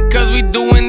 because we doing